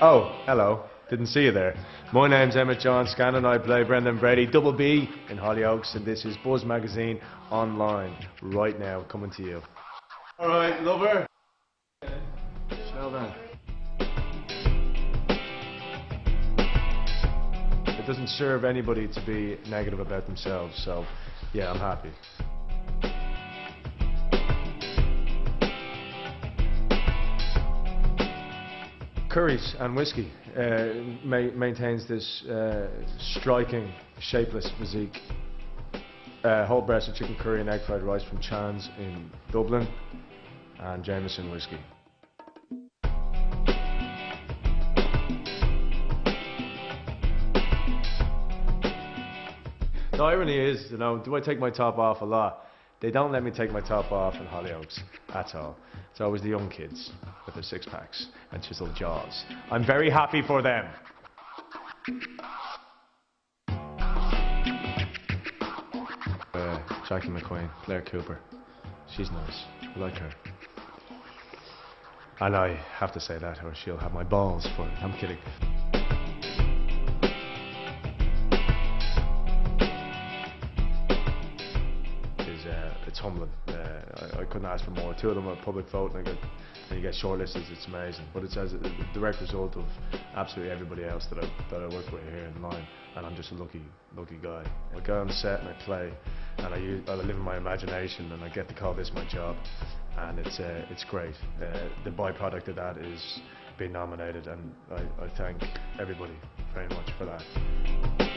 Oh, hello. Didn't see you there. My name's Emmett John Scanlon. I play Brendan Brady, Double B, in Hollyoaks, and this is Buzz Magazine Online, right now, coming to you. All right, lover. Smell that. It doesn't serve anybody to be negative about themselves, so, yeah, I'm happy. Curries and whiskey maintains this striking, shapeless physique. Whole breast of chicken curry and egg fried rice from Chan's in Dublin, and Jameson whiskey. The irony is, you know, do I take my top off a lot? They don't let me take my top off in Hollyoaks at all. It's always the young kids with their six packs and chiseled jaws. I'm very happy for them. Jackie McQueen, Claire Cooper. She's nice. I like her. And I have to say that, or she'll have my balls for it. I'm kidding. It's humbling. I couldn't ask for more. Two of them are public vote, and you get shortlisted. It's amazing. But it's as a direct result of absolutely everybody else that I work with here in line. And I'm just a lucky guy. I go on set and I play, and I live in my imagination, and I get to call this my job, and it's great. The byproduct of that is being nominated, and I thank everybody very much for that.